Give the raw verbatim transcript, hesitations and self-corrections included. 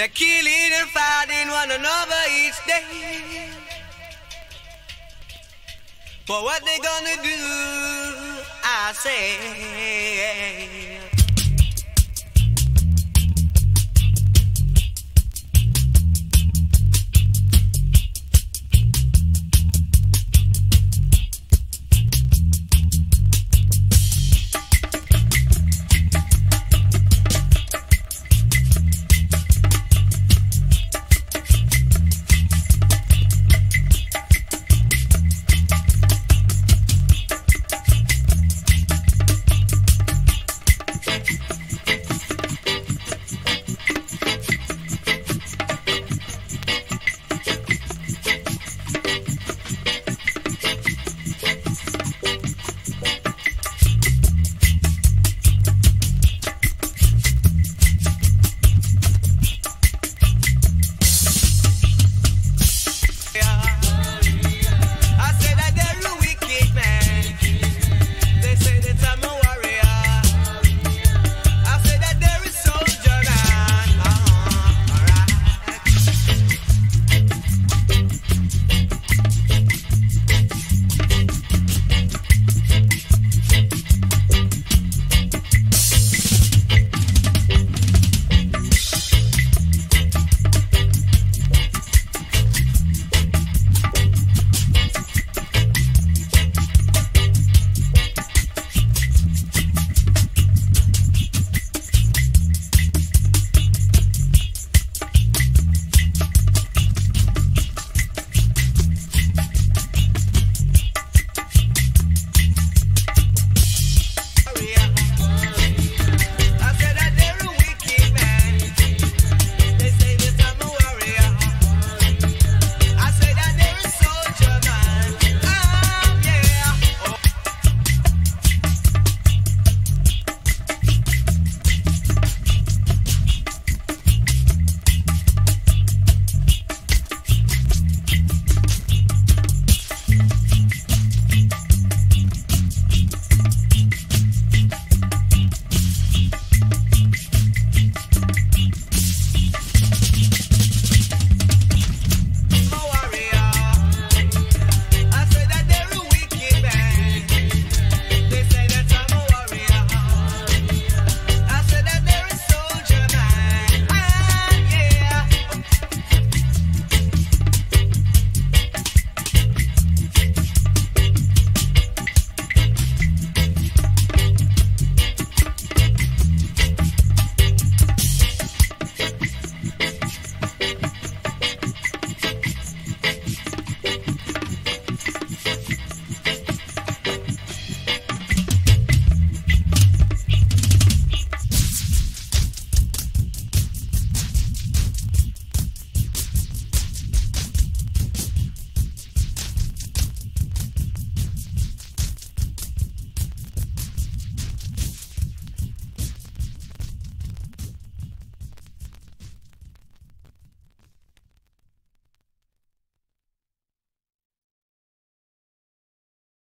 They're killing and fighting one another each day. But what they gonna do, I say.